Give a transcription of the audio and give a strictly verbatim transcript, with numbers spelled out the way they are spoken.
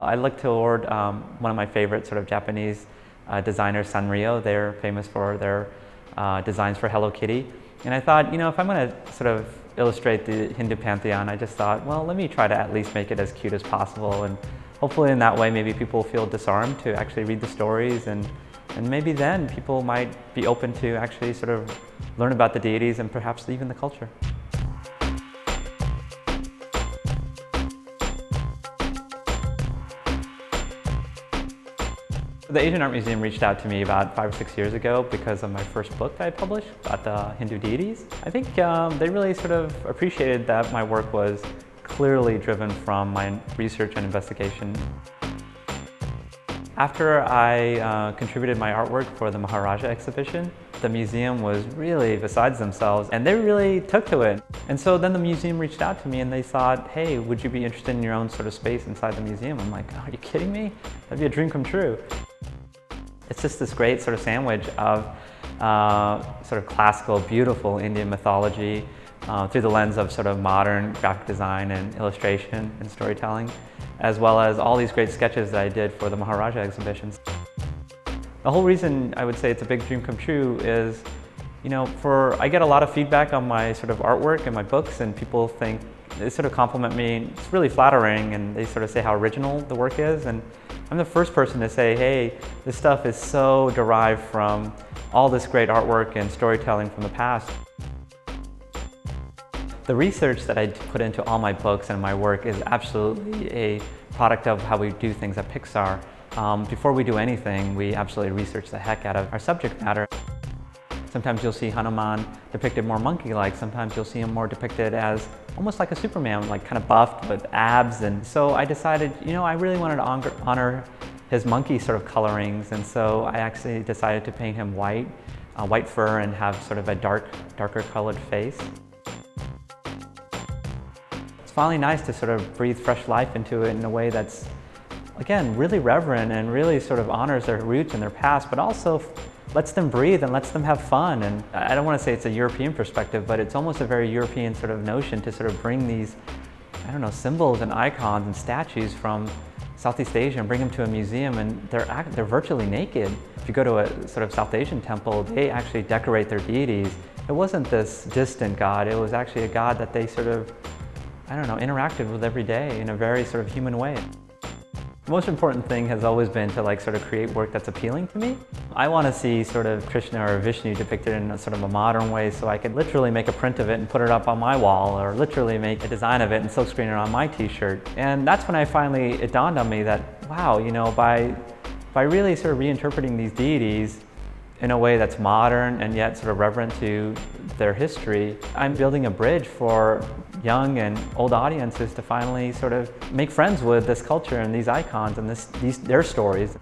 I look toward um, one of my favorite sort of Japanese uh, designers, Sanrio. They're famous for their uh, designs for Hello Kitty. And I thought, you know, if I'm going to sort of illustrate the Hindu pantheon, I just thought, well, let me try to at least make it as cute as possible. And hopefully in that way, maybe people feel disarmed to actually read the stories. And, and maybe then people might be open to actually sort of learn about the deities and perhaps even the culture. The Asian Art Museum reached out to me about five or six years ago because of my first book that I published about the Hindu deities. I think um, they really sort of appreciated that my work was clearly driven from my research and investigation. After I uh, contributed my artwork for the Maharaja exhibition, the museum was really besides themselves, and they really took to it. And so then the museum reached out to me and they thought, hey, would you be interested in your own sort of space inside the museum? I'm like, are you kidding me? That'd be a dream come true. It's just this great sort of sandwich of uh, sort of classical, beautiful Indian mythology uh, through the lens of sort of modern graphic design and illustration and storytelling, as well as all these great sketches that I did for the Maharaja exhibitions. The whole reason I would say it's a big dream come true is, you know, for I get a lot of feedback on my sort of artwork and my books, and people think, they sort of compliment me, it's really flattering, and they sort of say how original the work is. And I'm the first person to say, hey, this stuff is so derived from all this great artwork and storytelling from the past. The research that I put into all my books and my work is absolutely a product of how we do things at Pixar. Um, before we do anything, we absolutely research the heck out of our subject matter. Sometimes you'll see Hanuman depicted more monkey-like, sometimes you'll see him more depicted as almost like a Superman, like kind of buffed with abs. And so I decided, you know, I really wanted to honor, honor his monkey sort of colorings, and so I actually decided to paint him white, uh, white fur, and have sort of a dark, darker colored face. It's finally nice to sort of breathe fresh life into it in a way that's, again, really reverent and really sort of honors their roots and their past, but also lets them breathe and lets them have fun. And I don't want to say it's a European perspective, but it's almost a very European sort of notion to sort of bring these, I don't know, symbols and icons and statues from Southeast Asia and bring them to a museum, and they're, act they're virtually naked. If you go to a sort of South Asian temple, they actually decorate their deities. It wasn't this distant god, it was actually a god that they sort of, I don't know, interacted with every day in a very sort of human way. The most important thing has always been to like sort of create work that's appealing to me. I want to see sort of Krishna or Vishnu depicted in a sort of a modern way, so I could literally make a print of it and put it up on my wall, or literally make a design of it and silk screen it on my t-shirt. And that's when I finally, it dawned on me that, wow, you know, by, by really sort of reinterpreting these deities in a way that's modern and yet sort of reverent to their history, I'm building a bridge for young and old audiences to finally sort of make friends with this culture and these icons and this, these, their stories.